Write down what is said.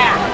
呀？